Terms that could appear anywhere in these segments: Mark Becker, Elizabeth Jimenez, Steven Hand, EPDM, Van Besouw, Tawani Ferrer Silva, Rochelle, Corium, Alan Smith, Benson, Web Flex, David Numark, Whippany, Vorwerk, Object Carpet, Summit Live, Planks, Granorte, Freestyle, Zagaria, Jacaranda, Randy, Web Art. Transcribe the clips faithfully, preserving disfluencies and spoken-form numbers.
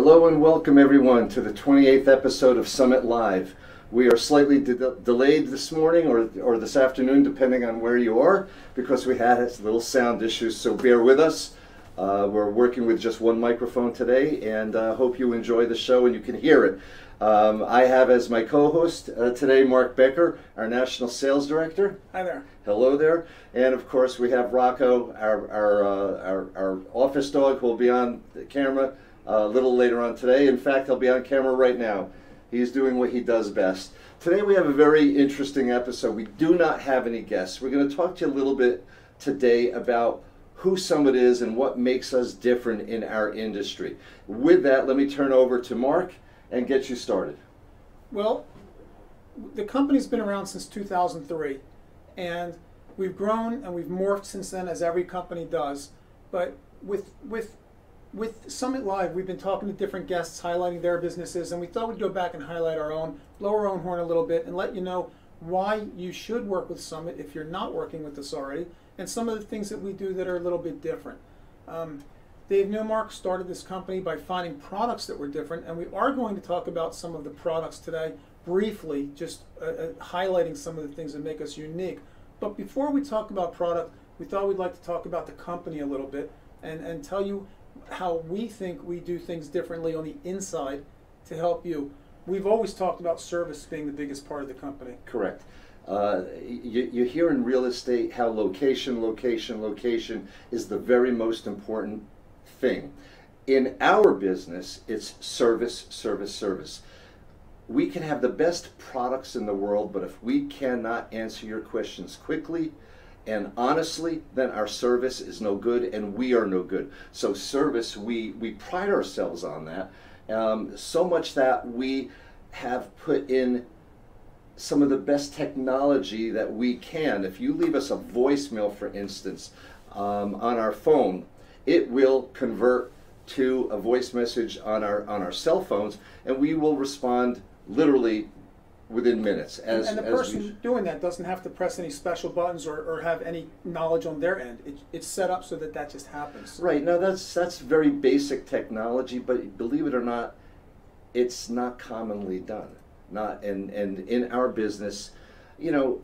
Hello and welcome everyone to the twenty-eighth episode of Summit Live. We are slightly de delayed this morning or, or this afternoon, depending on where you are, because we had a little sound issues, so bear with us. Uh, we're working with just one microphone today, and I uh, hope you enjoy the show and you can hear it. Um, I have as my co-host uh, today Mark Becker, our National Sales Director. Hi there. Hello there. And of course we have Rocco, our, our, uh, our, our office dog, who will be on the camera Uh, a little later on today. In fact, he'll be on camera right now. He's doing what he does best. Today we have a very interesting episode. We do not have any guests. We're going to talk to you a little bit today about who Summit is and what makes us different in our industry. With that, let me turn over to Mark and get you started. Well, the company's been around since two thousand three, and we've grown and we've morphed since then, as every company does. But with with With Summit Live, we've been talking to different guests, highlighting their businesses, and we thought we'd go back and highlight our own, blow our own horn a little bit, and let you know why you should work with Summit if you're not working with us already, and some of the things that we do that are a little bit different. Um, Dave Numark started this company by finding products that were different, and we are going to talk about some of the products today, briefly, just uh, uh, highlighting some of the things that make us unique. But before we talk about product, we thought we'd like to talk about the company a little bit, and, and tell you how we think we do things differently on the inside to help you. We've always talked about service being the biggest part of the company. Correct. Uh, you, you hear in real estate how location, location, location is the very most important thing. In our business, it's service, service, service. We can have the best products in the world, but if we cannot answer your questions quickly and honestly, then our service is no good and we are no good. So service, we, we pride ourselves on that, um, so much that we have put in some of the best technology that we can. If you leave us a voicemail, for instance, um, on our phone, it will convert to a voice message on our, on our cell phones, and we will respond literally within minutes. As, and the as person doing that doesn't have to press any special buttons or, or have any knowledge on their end. It, it's set up so that that just happens. Right. Now that's, that's very basic technology, but believe it or not, it's not commonly done. Not, and, and in our business, you know,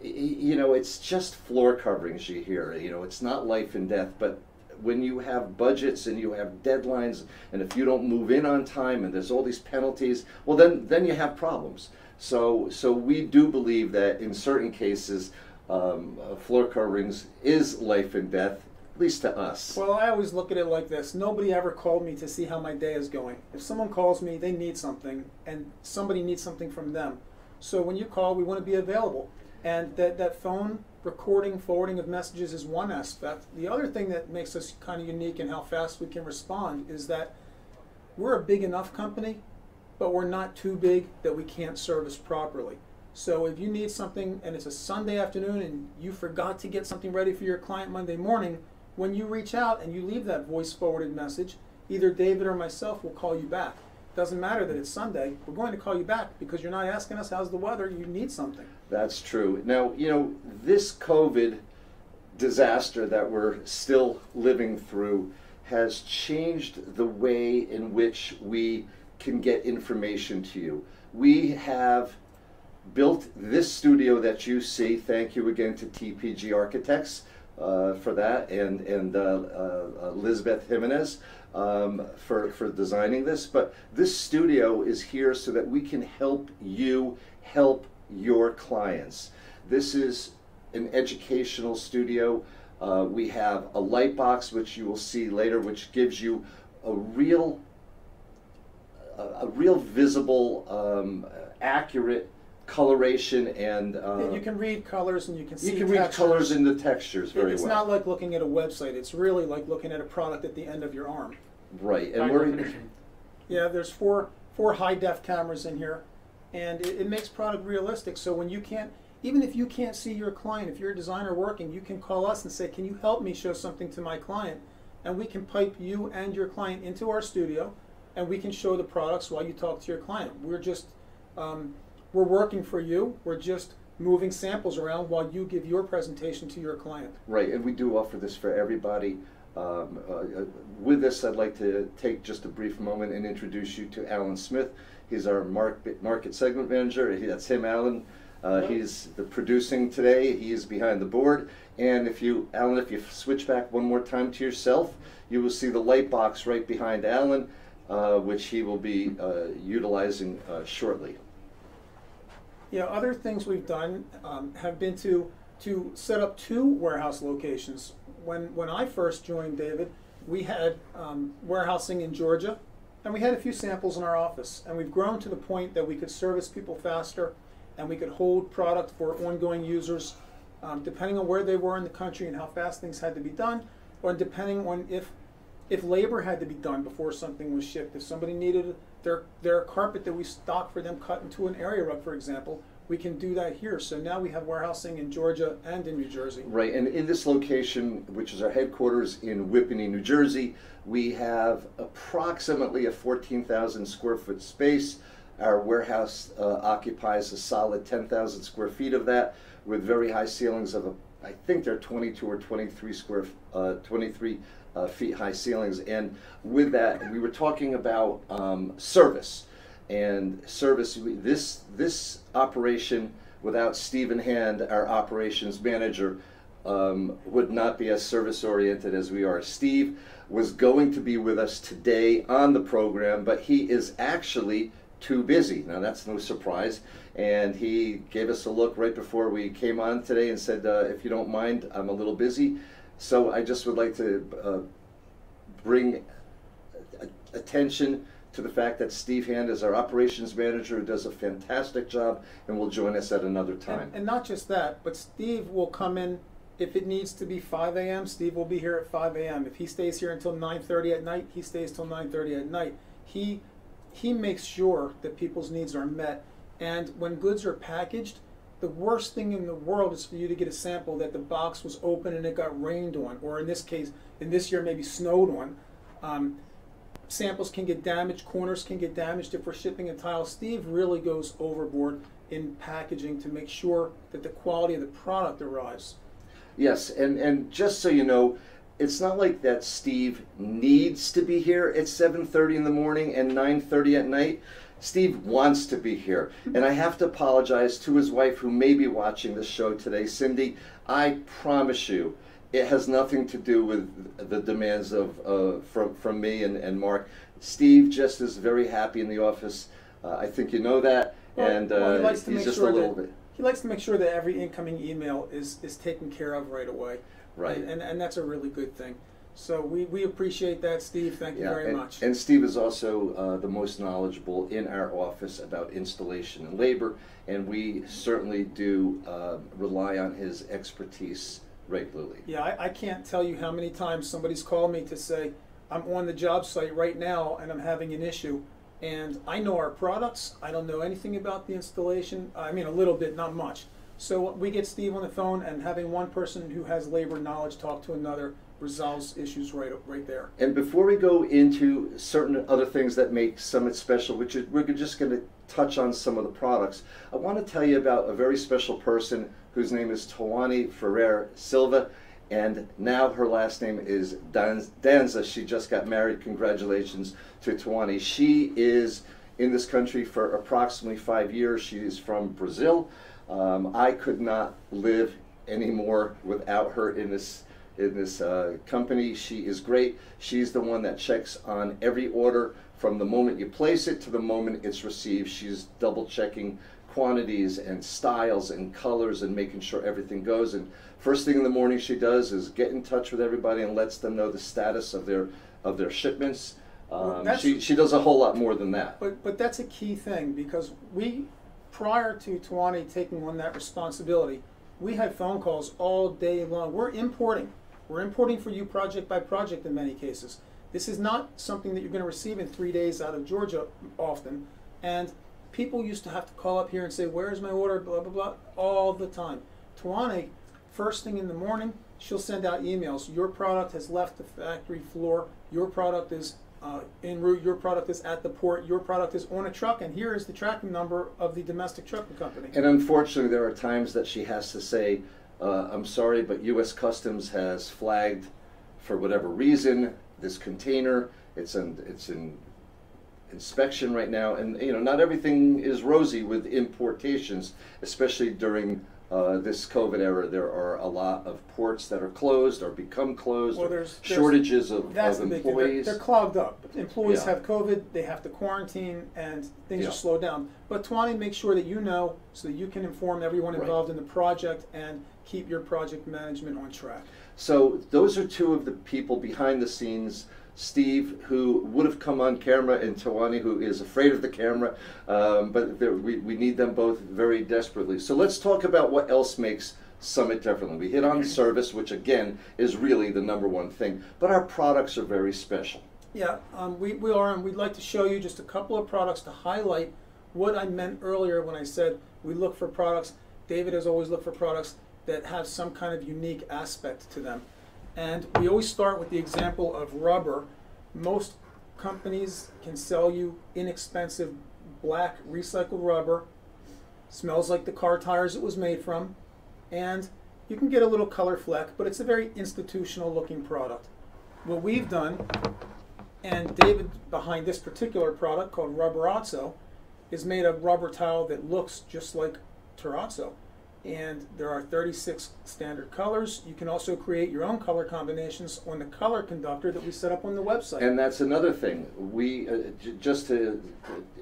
you know, it's just floor coverings you hear. You know, it's not life and death, but when you have budgets and you have deadlines, and if you don't move in on time and there's all these penalties, well then, then you have problems. So, so we do believe that in certain cases, um, floor coverings is life and death, at least to us. Well, I always look at it like this. Nobody ever called me to see how my day is going. If someone calls me, they need something, and somebody needs something from them. So when you call, we want to be available. And that, that phone recording, forwarding of messages is one aspect. The other thing that makes us kind of unique in how fast we can respond is that we're a big enough company, but we're not too big that we can't service properly. So if you need something and it's a Sunday afternoon and you forgot to get something ready for your client Monday morning, when you reach out and you leave that voice forwarded message, either David or myself will call you back. Doesn't matter that it's Sunday, we're going to call you back because you're not asking us how's the weather, you need something. That's true. Now, you know, this COVID disaster that we're still living through has changed the way in which we can get information to you. We have built this studio that you see. Thank you again to T P G Architects uh, for that, and, and uh, uh, Elizabeth Jimenez um, for, for designing this. But this studio is here so that we can help you help your clients. This is an educational studio. Uh, we have a light box, which you will see later, which gives you a real a real visible, um, accurate coloration, and uh, yeah, you can read colors and you can see you can read colors in the textures very well. It's not like looking at a website. It's really like looking at a product at the end of your arm. Right, and we're yeah. There's four four high def cameras in here, and it, it makes product realistic. So when you can't, even if you can't see your client, if you're a designer working, you can call us and say, "Can you help me show something to my client?" And we can pipe you and your client into our studio, and we can show the products while you talk to your client. We're just, um, we're working for you. We're just moving samples around while you give your presentation to your client. Right, and we do offer this for everybody. Um, uh, with this, I'd like to take just a brief moment and introduce you to Alan Smith. He's our market, market segment manager. He, that's him, Alan. Uh, he's the producing today. He is behind the board. And if you, Alan, if you switch back one more time to yourself, you will see the light box right behind Alan, uh, which he will be uh, utilizing uh, shortly. Yeah, other things we've done um, have been to to set up two warehouse locations. When, when I first joined David, we had um, warehousing in Georgia, and we had a few samples in our office. And we've grown to the point that we could service people faster, and we could hold product for ongoing users, um, depending on where they were in the country and how fast things had to be done, or depending on if, if labor had to be done before something was shipped. If somebody needed their, their carpet that we stocked for them cut into an area rug, for example, we can do that here. So now we have warehousing in Georgia and in New Jersey. Right, and in this location, which is our headquarters in Whippany, New Jersey, we have approximately a fourteen thousand square foot space. Our warehouse uh, occupies a solid ten thousand square feet of that, with very high ceilings of, a, I think they're twenty-two or twenty-three square, uh, twenty-three uh, feet high ceilings. And with that, we were talking about um, service. And service, this, this operation, without Steven Hand, our operations manager, um, would not be as service-oriented as we are. Steve was going to be with us today on the program, but he is actually too busy. Now, that's no surprise. And he gave us a look right before we came on today and said, uh, if you don't mind, I'm a little busy. So I just would like to uh, bring attention to the fact that Steve Hand is our operations manager, who does a fantastic job and will join us at another time. And, and not just that, but Steve will come in if it needs to be five A M Steve will be here at five A M If he stays here until nine thirty at night, he stays till nine thirty at night. He, he makes sure that people's needs are met. And when goods are packaged, the worst thing in the world is for you to get a sample that the box was open and it got rained on, or in this case, in this year, maybe snowed on. Um, Samples can get damaged, corners can get damaged if we're shipping a tile. Steve really goes overboard in packaging to make sure that the quality of the product arrives. Yes, and, and just so you know, it's not like that Steve needs to be here at seven thirty in the morning and nine thirty at night. Steve wants to be here. And I have to apologize to his wife, who may be watching this show today. Cindy, I promise you, it has nothing to do with the demands of uh, from, from me and, and Mark. Steve just is very happy in the office. Uh, I think you know that. Well, and uh, well, he likes to he's make just sure a little that, bit. He likes to make sure that every incoming email is, is taken care of right away. Right. And, and, and that's a really good thing. So we, we appreciate that, Steve. Thank you yeah, very and, much. And Steve is also uh, the most knowledgeable in our office about installation and labor. And we certainly do uh, rely on his expertise regularly. Yeah, I, I can't tell you how many times somebody's called me to say, I'm on the job site right now and I'm having an issue, and I know our products, I don't know anything about the installation, I mean a little bit, not much. So we get Steve on the phone, and having one person who has labor knowledge talk to another resolves issues right, right there. And before we go into certain other things that make Summit special, which is, we're just going to touch on some of the products, I want to tell you about a very special person whose name is Tawani Ferrer Silva, and now her last name is Danza. She just got married. Congratulations to Tawani. She is in this country for approximately five years. She is from Brazil. Um, I could not live anymore without her in this in this uh, company. She is great. She's the one that checks on every order from the moment you place it to the moment it's received. She's double checking quantities and styles and colors and making sure everything goes. And first thing in the morning she does is get in touch with everybody and lets them know the status of their of their shipments. Um, well, she, she does a whole lot more than that. But, but that's a key thing, because we, prior to Tawani taking on that responsibility, we had phone calls all day long. We're importing. We're importing for you project by project in many cases. This is not something that you're going to receive in three days out of Georgia often. And people used to have to call up here and say, where's my order, blah, blah, blah, all the time. Tawani, first thing in the morning, she'll send out emails. Your product has left the factory floor. Your product is uh, en route. Your product is at the port. Your product is on a truck. And here is the tracking number of the domestic trucking company. And unfortunately, there are times that she has to say, uh, I'm sorry, but U S Customs has flagged for whatever reason, this container, it's in, it's in inspection right now, and you know, not everything is rosy with importations, especially during Uh, this COVID era. There are a lot of ports that are closed or become closed, well, or there's, there's shortages of, that's of the employees. They're, they're clogged up. Employees yeah. have COVID, they have to quarantine, and things yeah. are slowed down. But Tawani, make sure that you know so that you can inform everyone involved right. in the project and keep your project management on track. So those are two of the people behind the scenes. Steve, who would have come on camera, and Tawani, who is afraid of the camera, um, but we, we need them both very desperately. So let's talk about what else makes Summit different. We hit on service, which again is really the number one thing, but our products are very special. Yeah, um, we, we are, and we'd like to show you just a couple of products to highlight what I meant earlier when I said we look for products. David has always looked for products that have some kind of unique aspect to them. And we always start with the example of rubber. Most companies can sell you inexpensive black recycled rubber. Smells like the car tires it was made from. And you can get a little color fleck, but it's a very institutional looking product. What we've done, and David behind this particular product called Rubberazzo, is made a rubber towel that looks just like terrazzo. And there are thirty-six standard colors. You can also create your own color combinations on the color conductor that we set up on the website. And that's another thing. We, uh, j just to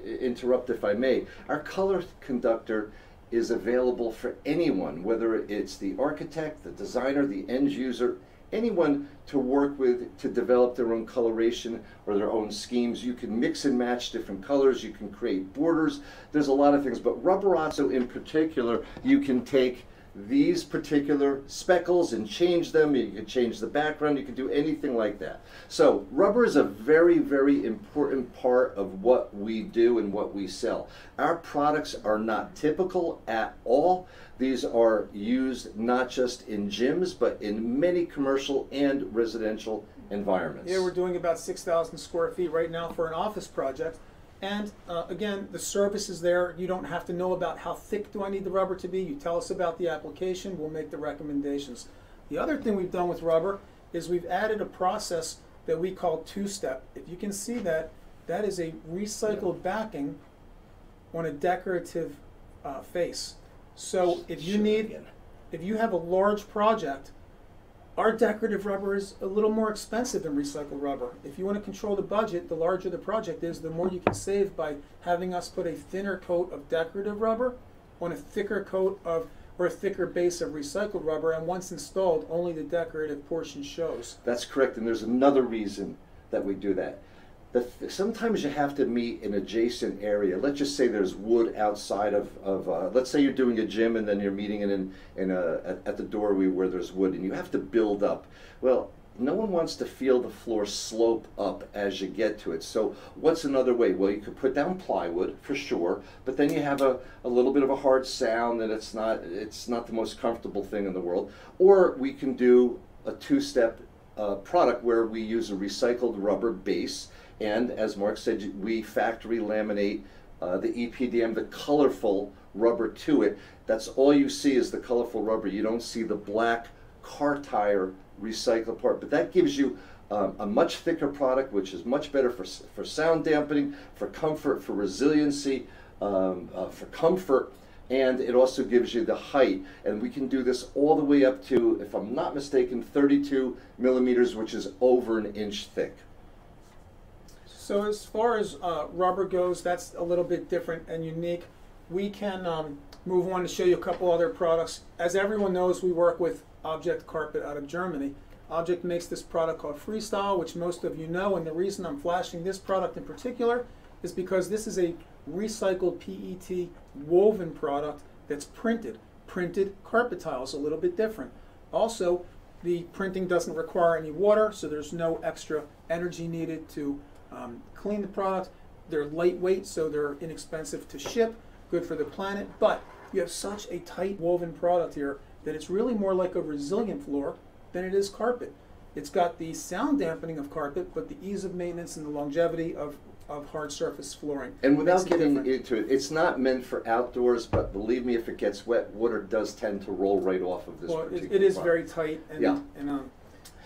interrupt if I may, our color conductor is available for anyone, whether it's the architect, the designer, the end user, anyone to work with to develop their own coloration or their own schemes. You can mix and match different colors, you can create borders, there's a lot of things, but Rubberazzo in particular, you can take these particular speckles and change them, you can change the background, you can do anything like that. So rubber is a very, very important part of what we do and what we sell. Our products are not typical at all. These are used not just in gyms, but in many commercial and residential environments. Yeah, we're doing about six thousand square feet right now for an office project. And uh, again, the service is there. You don't have to know about how thick do I need the rubber to be. You tell us about the application, we'll make the recommendations. The other thing we've done with rubber is we've added a process that we call two-step. If you can see that, that is a recycled backing on a decorative uh, face. So if you need, if you have a large project, our decorative rubber is a little more expensive than recycled rubber. If you want to control the budget, the larger the project is, the more you can save by having us put a thinner coat of decorative rubber on a thicker coat of, or a thicker base of recycled rubber, and once installed, only the decorative portion shows. That's correct, and there's another reason that we do that. Sometimes you have to meet an adjacent area. Let's just say there's wood outside of, of uh, let's say you're doing a gym and then you're meeting in, in, in a, at the doorway where there's wood and you have to build up. Well, no one wants to feel the floor slope up as you get to it. So what's another way? Well, you could put down plywood for sure, but then you have a, a little bit of a hard sound and it's not, it's not the most comfortable thing in the world. Or we can do a two-step uh, product where we use a recycled rubber base. And as Mark said, we factory laminate uh, the E P D M, the colorful rubber to it. That's all you see is the colorful rubber. You don't see the black car tire recycled part, but that gives you um, a much thicker product, which is much better for, for sound dampening, for comfort, for resiliency, um, uh, for comfort. And it also gives you the height, and we can do this all the way up to, if I'm not mistaken, thirty-two millimeters, which is over an inch thick. So as far as uh, rubber goes, that's a little bit different and unique. We can um, move on to show you a couple other products. As everyone knows, we work with Object Carpet out of Germany. Object makes this product called Freestyle, which most of you know, and the reason I'm flashing this product in particular is because this is a recycled P E T woven product that's printed. Printed carpet tiles, a little bit different. Also, the printing doesn't require any water, so there's no extra energy needed to Um, clean the product. They're lightweight, so they're inexpensive to ship, good for the planet, but you have such a tight woven product here that it's really more like a resilient floor than it is carpet. It's got the sound dampening of carpet, but the ease of maintenance and the longevity of, of hard surface flooring. And without getting different. into it, it's not meant for outdoors, but believe me, if it gets wet, water does tend to roll right off of this well, particular it, it is product. Very tight. And, yeah. and um,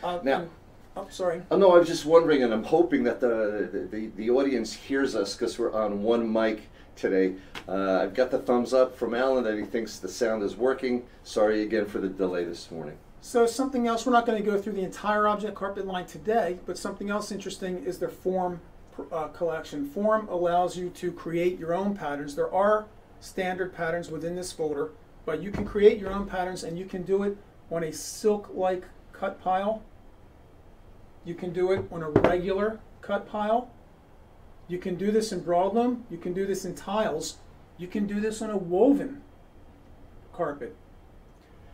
uh, now, and I'm sorry. Oh, no, I was just wondering, and I'm hoping that the, the, the audience hears us because we're on one mic today. Uh, I've got the thumbs up from Alan that he thinks the sound is working. Sorry again for the delay this morning. So something else, we're not going to go through the entire Object Carpet line today, but something else interesting is their form uh, collection. Form allows you to create your own patterns. There are standard patterns within this folder, but you can create your own patterns, and you can do it on a silk-like cut pile. You can do it on a regular cut pile. You can do this in broadloom. You can do this in tiles. You can do this on a woven carpet.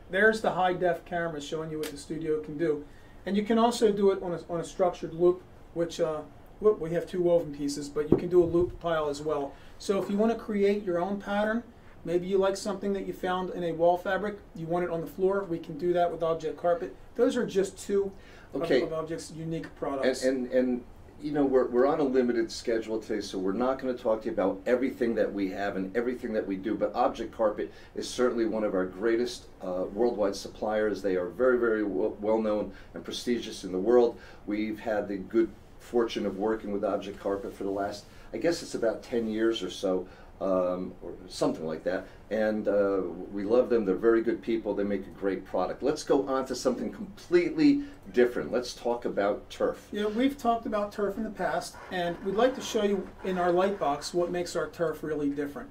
There's the high-def camera showing you what the studio can do. And you can also do it on a, on a structured loop, which uh, whoop, we have two woven pieces, but you can do a loop pile as well. So if you want to create your own pattern, maybe you like something that you found in a wall fabric, you want it on the floor, we can do that with Object Carpet. Those are just two okay. of, of Object's unique products. And, and, and you know, we're, we're on a limited schedule today, so we're not going to talk to you about everything that we have and everything that we do, but Object Carpet is certainly one of our greatest uh, worldwide suppliers. They are very, very well known and prestigious in the world. We've had the good fortune of working with Object Carpet for the last, I guess it's about ten years or so, um, or something like that. And uh, we love them. They're very good people. They make a great product. Let's go on to something completely different. Let's talk about turf. Yeah, we've talked about turf in the past, and we'd like to show you in our light box what makes our turf really different.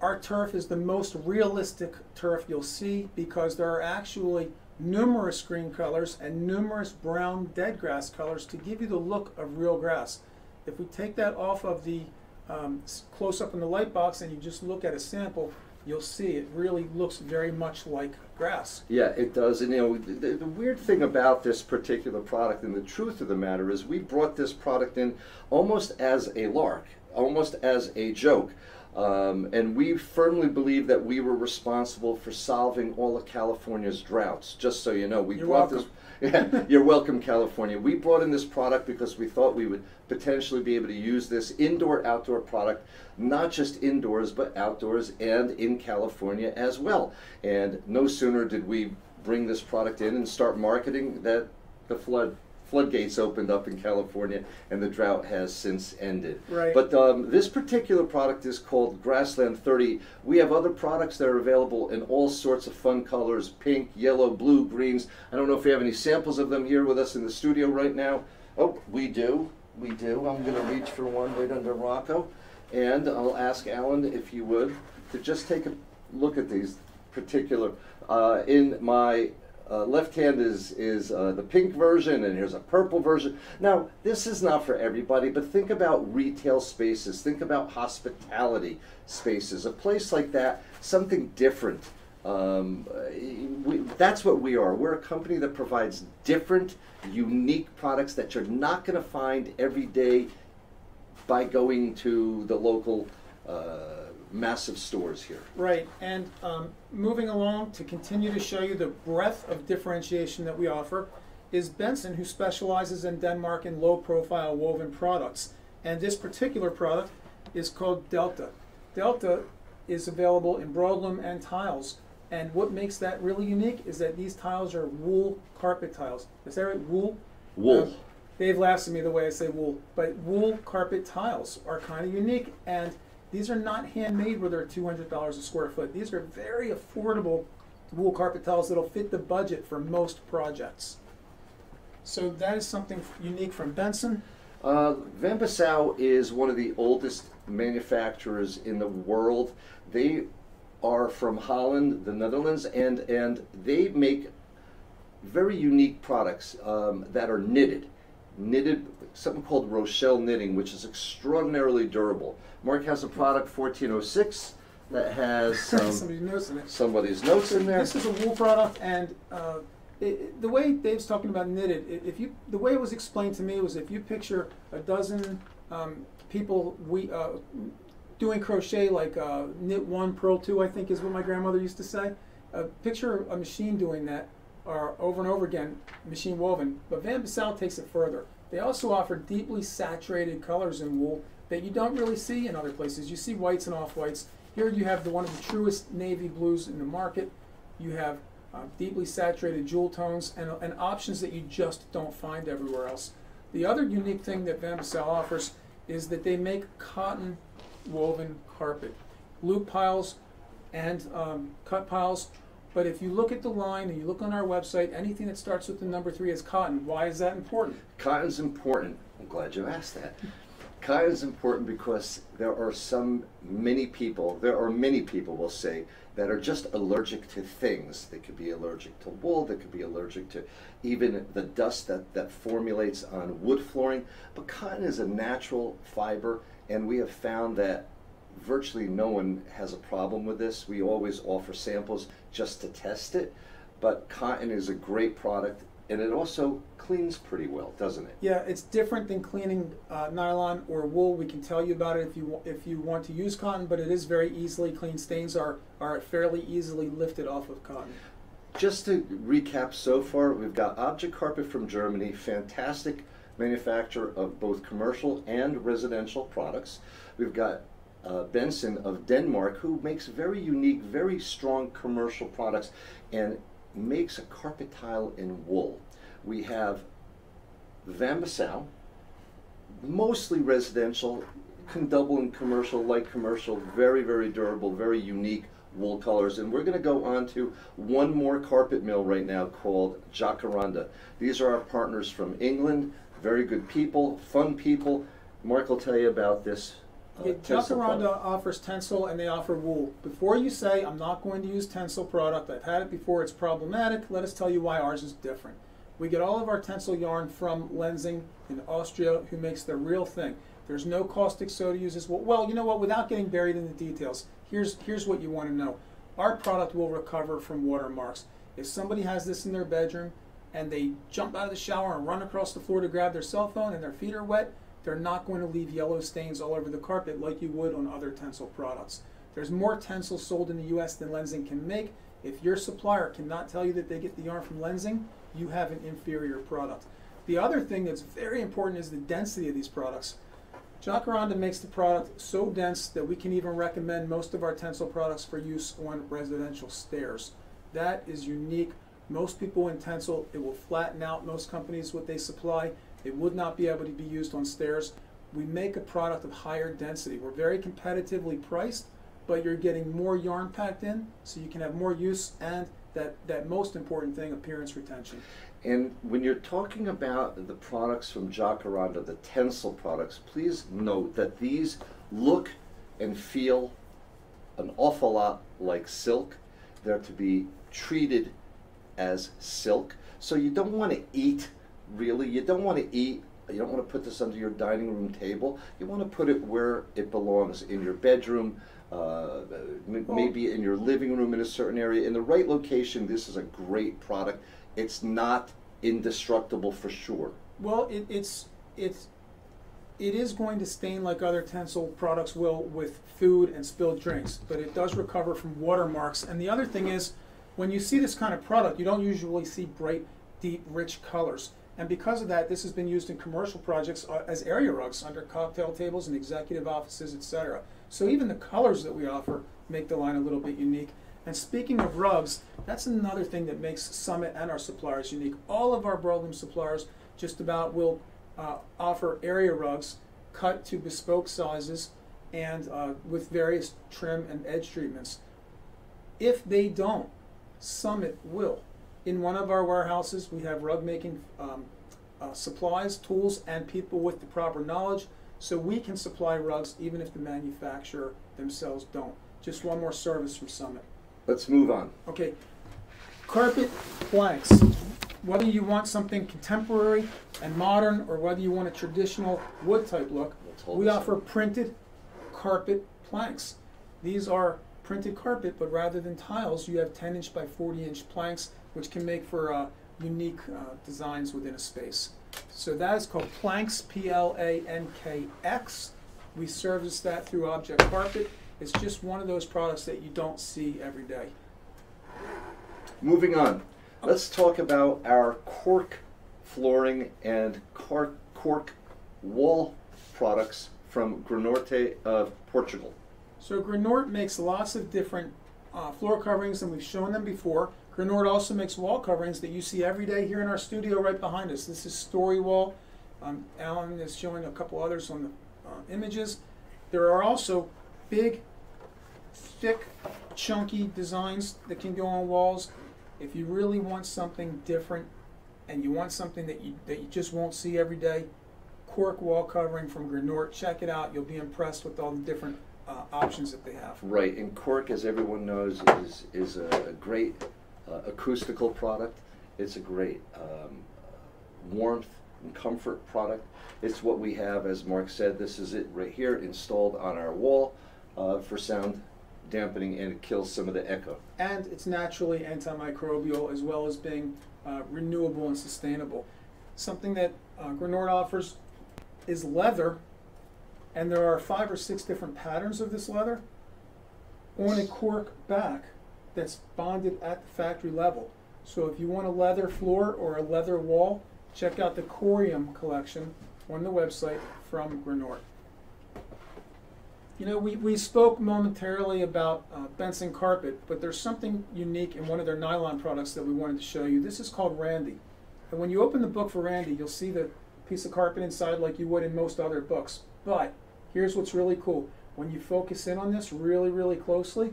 Our turf is the most realistic turf you'll see because there are actually numerous green colors and numerous brown dead grass colors to give you the look of real grass. If we take that off of the um, close-up in the light box and you just look at a sample, you'll see it really looks very much like grass. Yeah, it does. And you know, the, the weird thing about this particular product, and the truth of the matter is, we brought this product in almost as a lark, almost as a joke. Um, and we firmly believe that we were responsible for solving all of California's droughts. Just so you know, we you're brought welcome. this. Yeah, you're welcome, California. We brought in this product because we thought we would potentially be able to use this indoor-outdoor product, not just indoors but outdoors and in California as well. And no sooner did we bring this product in and start marketing that the flood. floodgates opened up in California, and the drought has since ended. Right. But um, this particular product is called Grassland thirty. We have other products that are available in all sorts of fun colors, pink, yellow, blue, greens. I don't know if we have any samples of them here with us in the studio right now. Oh, we do. We do. I'm going to reach for one right under Rocco. And I'll ask Alan, if you would, to just take a look at these particular. Uh, in my Uh, left hand is, is uh, the pink version, and here's a purple version. Now, this is not for everybody, but think about retail spaces. Think about hospitality spaces. A place like that, something different. Um, we, that's what we are. We're a company that provides different, unique products that you're not going to find every day by going to the local uh, massive stores here. Right, and um, moving along to continue to show you the breadth of differentiation that we offer is Benson, who specializes in Denmark in low-profile woven products. And this particular product is called Delta. Delta is available in broadloom and tiles. And what makes that really unique is that these tiles are wool carpet tiles. Is that right? Wool? Wool. Um, Dave laughs at me the way I say wool. But wool carpet tiles are kind of unique, and these are not handmade where they're two hundred dollars a square foot. These are very affordable wool carpet tiles that'll fit the budget for most projects. So that is something unique from Benson. Uh, Van Besouw is one of the oldest manufacturers in the world. They are from Holland, the Netherlands, and, and they make very unique products um, that are knitted. knitted, something called Rochelle knitting, which is extraordinarily durable. Mark has a product, fourteen oh six, that has some, somebody's, notes in it. somebody's notes in there. This is a wool product, and uh, it, it, the way Dave's talking about knitted, it, if you, the way it was explained to me was if you picture a dozen um, people we uh, doing crochet, like uh, knit one, purl two, I think is what my grandmother used to say. Uh, picture a machine doing that, or over and over again, machine woven. But Van Besouw takes it further. They also offer deeply saturated colors in wool that you don't really see in other places. You see whites and off-whites. Here you have the, one of the truest navy blues in the market. You have um, deeply saturated jewel tones, and, and options that you just don't find everywhere else. The other unique thing that Van Besouw offers is that they make cotton woven carpet, loop piles and um, cut piles. But if you look at the line and you look on our website, anything that starts with the number three is cotton. Why is that important? Cotton's important. I'm glad you asked that. Cotton's important because there are some many people, there are many people, we'll say, that are just allergic to things. They could be allergic to wool, they could be allergic to even the dust that, that formulates on wood flooring. But cotton is a natural fiber, and we have found that virtually no one has a problem with this. We always offer samples just to test it, but cotton is a great product, and it also cleans pretty well, doesn't it? Yeah, it's different than cleaning uh, nylon or wool. We can tell you about it if you if you want to use cotton, but it is very easily cleaned. Stains are are fairly easily lifted off of cotton. Just to recap, so far we've got Object Carpet from Germany, fantastic manufacturer of both commercial and residential products. We've got Uh, Benson of Denmark, who makes very unique, very strong commercial products and makes a carpet tile in wool. We have Van Besouw, mostly residential, can double in commercial, light commercial, very, very durable, very unique wool colors. And we're going to go on to one more carpet mill right now called Jacaranda. These are our partners from England, very good people, fun people. Mark will tell you about this. Uh, yeah, Jacaranda offers Tencel, and they offer wool. Before you say, I'm not going to use Tencel product, I've had it before, it's problematic, let us tell you why ours is different. We get all of our Tencel yarn from Lenzing in Austria, who makes the real thing. There's no caustic soda uses. Well, well, you know what, without getting buried in the details, here's, here's what you want to know. Our product will recover from watermarks. If somebody has this in their bedroom, and they jump out of the shower and run across the floor to grab their cell phone, and their feet are wet, they're not going to leave yellow stains all over the carpet like you would on other Tencel products. There's more Tencel sold in the U S than Lenzing can make. If your supplier cannot tell you that they get the yarn from Lenzing, you have an inferior product. The other thing that's very important is the density of these products. Jacaranda makes the product so dense that we can even recommend most of our Tencel products for use on residential stairs. That is unique. Most people in Tencel, it will flatten out most companies what they supply. It would not be able to be used on stairs. We make a product of higher density. We're very competitively priced, but you're getting more yarn packed in, so you can have more use, and that, that most important thing, appearance retention. And when you're talking about the products from Jacaranda, the Tencel products, please note that these look and feel an awful lot like silk. They're to be treated as silk, so you don't want to eat Really, you don't want to eat, you don't want to put this under your dining room table. You want to put it where it belongs, in your bedroom, uh, m well, maybe in your living room in a certain area. In the right location, this is a great product. It's not indestructible for sure. Well, it, it's, it's, it is going to stain like other Tencel products will with food and spilled drinks, but it does recover from watermarks. And the other thing is, when you see this kind of product, you don't usually see bright, deep, rich colors. And because of that, this has been used in commercial projects uh, as area rugs under cocktail tables and executive offices, et cetera. So even the colors that we offer make the line a little bit unique. And speaking of rugs, that's another thing that makes Summit and our suppliers unique. All of our broadloom suppliers just about will uh, offer area rugs cut to bespoke sizes and uh, with various trim and edge treatments. If they don't, Summit will. In one of our warehouses, we have rug making um, uh, supplies, tools, and people with the proper knowledge, so we can supply rugs even if the manufacturer themselves don't. Just one more service from Summit. Let's move on. Okay, carpet planks. Whether you want something contemporary and modern, or whether you want a traditional wood type look, we offer printed carpet planks. These are printed carpet, but rather than tiles, you have ten inch by forty inch planks, which can make for uh, unique uh, designs within a space. So that is called Planks, P L A N K X. We service that through Object Carpet. It's just one of those products that you don't see every day. Moving on, let's talk about our cork flooring and cork, cork wall products from Granorte of Portugal. So Granorte makes lots of different uh, floor coverings, and we've shown them before. Granorte also makes wall coverings that you see every day here in our studio right behind us. This is Story Wall. Um, Alan is showing a couple others on the uh, images. There are also big, thick, chunky designs that can go on walls. If you really want something different and you want something that you, that you just won't see every day, cork wall covering from Granorte. Check it out. You'll be impressed with all the different uh, options that they have. Right, and cork, as everyone knows, is, is a, a great uh, acoustical product. It's a great um, warmth and comfort product. It's what we have, as Mark said, this is it right here installed on our wall uh, for sound dampening, and it kills some of the echo. And it's naturally antimicrobial as well as being uh, renewable and sustainable. Something that uh, Granorte offers is leather, and there are five or six different patterns of this leather on a cork back that's bonded at the factory level. So if you want a leather floor or a leather wall, check out the Corium collection on the website from Granorte. You know, we, we spoke momentarily about uh, Benson carpet, but there's something unique in one of their nylon products that we wanted to show you. This is called Randy. And when you open the book for Randy, you'll see the piece of carpet inside like you would in most other books. But here's what's really cool. When you focus in on this really, really closely,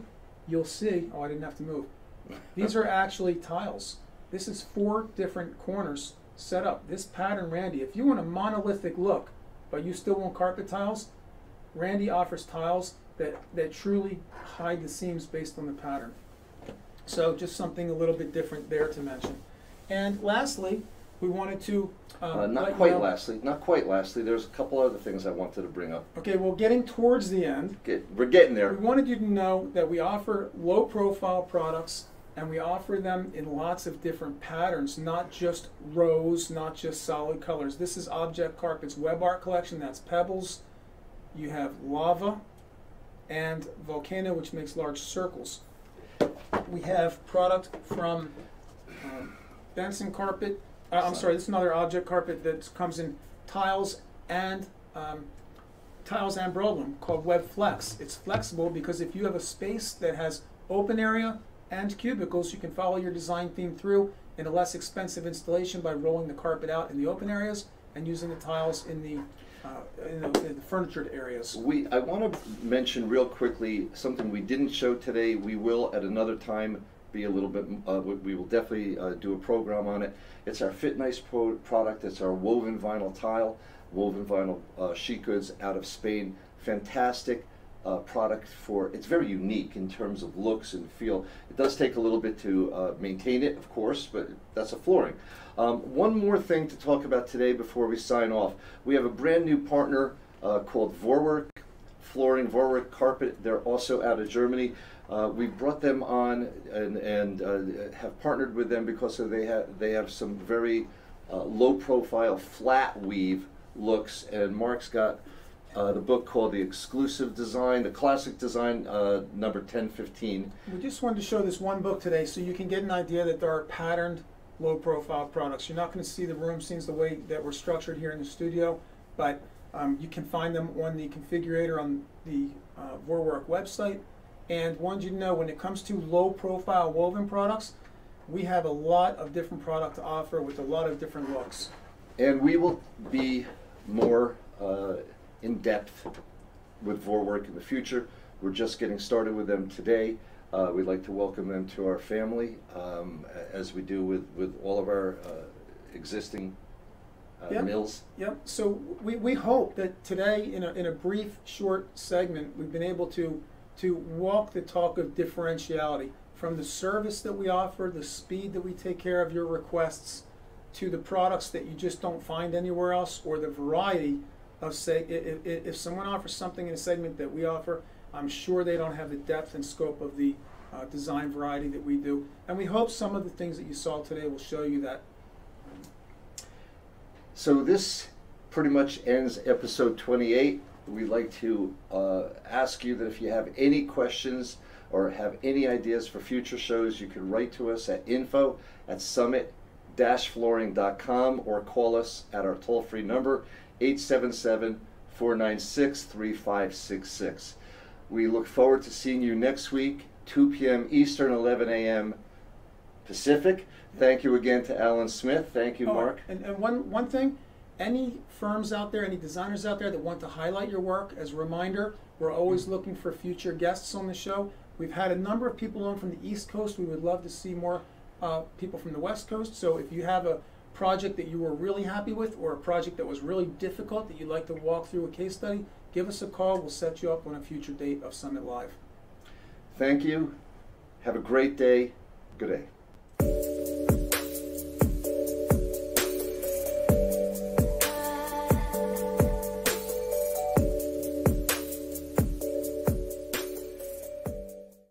you'll see, oh, I didn't have to move. These are actually tiles. This is four different corners set up. This pattern, Randy, if you want a monolithic look, but you still want carpet tiles, Randy offers tiles that, that truly hide the seams based on the pattern. So just something a little bit different there to mention. And lastly, we wanted to... Um, uh, not quite know. lastly, not quite lastly. There's a couple other things I wanted to bring up. Okay, well, getting towards the end. Get, we're getting there. We wanted you to know that we offer low-profile products, and we offer them in lots of different patterns, not just rows, not just solid colors. This is Object Carpet's Web Art collection. That's pebbles. You have lava and volcano, which makes large circles. We have product from... Um, Benson carpet, uh, I'm sorry, this is another Object Carpet that comes in tiles and um, tiles and broadloom called Web Flex. It's flexible because if you have a space that has open area and cubicles, you can follow your design theme through in a less expensive installation by rolling the carpet out in the open areas and using the tiles in the, uh, in the, in the furnitured areas. We, I want to mention real quickly something we didn't show today. We will at another time. Be a little bit, uh, we will definitely uh, do a program on it. It's our Fit Nice pro product. It's our woven vinyl tile, woven vinyl uh, sheet goods out of Spain. Fantastic uh, product for, it's very unique in terms of looks and feel. It does take a little bit to uh, maintain it, of course, but that's a flooring. Um, one more thing to talk about today before we sign off. We have a brand new partner uh, called Vorwerk Flooring, Vorwerk Carpet. They're also out of Germany. Uh, we brought them on and, and uh, have partnered with them because they have, they have some very uh, low-profile flat weave looks. And Mark's got uh, the book called The Exclusive Design, The Classic Design, uh, number ten fifteen. We just wanted to show this one book today so you can get an idea that there are patterned low-profile products. You're not going to see the room scenes the way that we're structured here in the studio, but um, you can find them on the configurator on the uh, Vorwerk website. And wanted you to know, when it comes to low-profile woven products, we have a lot of different product to offer with a lot of different looks. And we will be more uh, in-depth with Vorwerk in the future. We're just getting started with them today. Uh, we'd like to welcome them to our family, um, as we do with, with all of our uh, existing uh, yep. mills. Yep. So we, we hope that today, in a, in a brief, short segment, we've been able to to walk the talk of differentiality, from the service that we offer, the speed that we take care of your requests, to the products that you just don't find anywhere else, or the variety of, say, if, if someone offers something in a segment that we offer, I'm sure they don't have the depth and scope of the uh, design variety that we do. And we hope some of the things that you saw today will show you that. So this pretty much ends episode twenty-eight. We'd like to uh, ask you that if you have any questions or have any ideas for future shows, you can write to us at info at summit dash flooring dot com or call us at our toll-free number, eight seven seven, four nine six, three five six six. We look forward to seeing you next week two p m Eastern, eleven a m Pacific. Thank you again to Alan Smith. Thank you, oh, Mark. And, and one, one thing, any firms out there, any designers out there that want to highlight your work, as a reminder, we're always looking for future guests on the show. We've had a number of people on from the East Coast. We would love to see more uh, people from the West Coast. So if you have a project that you were really happy with, or a project that was really difficult that you'd like to walk through a case study, give us a call. We'll set you up on a future date of Summit Live. Thank you. Have a great day. Good day.